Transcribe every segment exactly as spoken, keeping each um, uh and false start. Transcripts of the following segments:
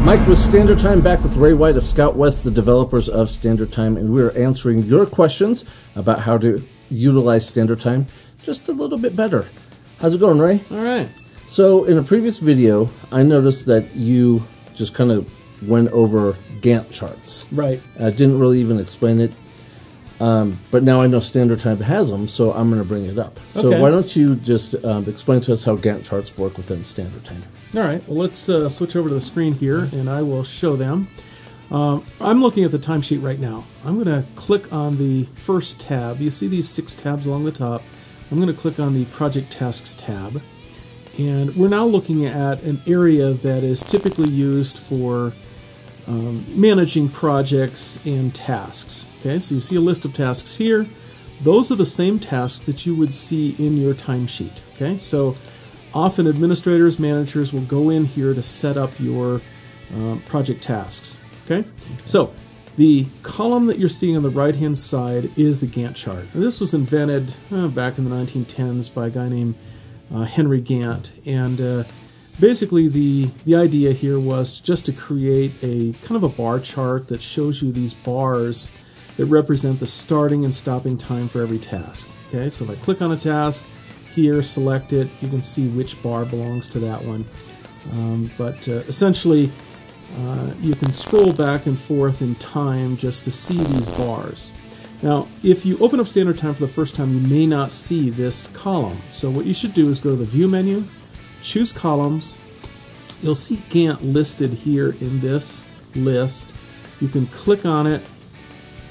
Mike with Standard Time, back with Ray White of Scout West, the developers of Standard Time, and we're answering your questions about how to utilize Standard Time just a little bit better. How's it going, Ray? All right. So in a previous video, I noticed that you just kind of went over Gantt charts. Right. I didn't really even explain it, um, but now I know Standard Time has them, so I'm going to bring it up. So okay. Why don't you just um, explain to us how Gantt charts work within Standard Time? All right. Well, let's uh, switch over to the screen here, and I will show them. Um, I'm looking at the timesheet right now. I'm going to click on the first tab. You see these six tabs along the top. I'm going to click on the Project Tasks tab. And we're now looking at an area that is typically used for um, managing projects and tasks. Okay, so you see a list of tasks here. Those are the same tasks that you would see in your timesheet. Okay, so often administrators, managers will go in here to set up your uh, project tasks. Okay? Okay, so the column that you're seeing on the right-hand side is the Gantt chart. And this was invented uh, back in the nineteen tens by a guy named uh, Henry Gantt. And uh, basically the, the idea here was just to create a kind of a bar chart that shows you these bars that represent the starting and stopping time for every task. Okay, so if I click on a task, here, select it, you can see which bar belongs to that one. Um, but uh, essentially, uh, you can scroll back and forth in time just to see these bars. Now, if you open up Standard Time for the first time, you may not see this column. So what you should do is go to the View menu, choose Columns. You'll see Gantt listed here in this list. You can click on it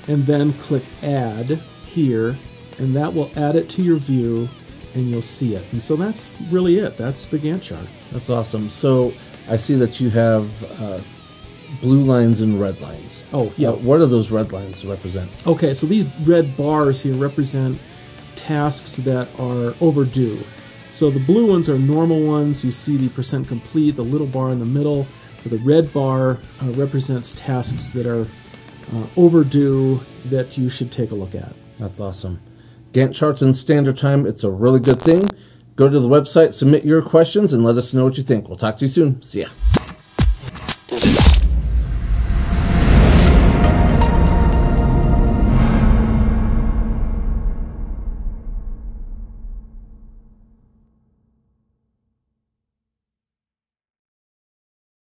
and then click Add here, and that will add it to your view, and you'll see it. And so that's really it. That's the Gantt chart. That's awesome. So I see that you have uh, blue lines and red lines. Oh, yeah. Uh, what do those red lines represent? Okay, so these red bars here represent tasks that are overdue. So the blue ones are normal ones. You see the percent complete, the little bar in the middle. But the red bar uh, represents tasks that are uh, overdue that you should take a look at. That's awesome. Gantt charts in Standard Time, it's a really good thing. Go to the website, submit your questions, and let us know what you think. We'll talk to you soon. See ya.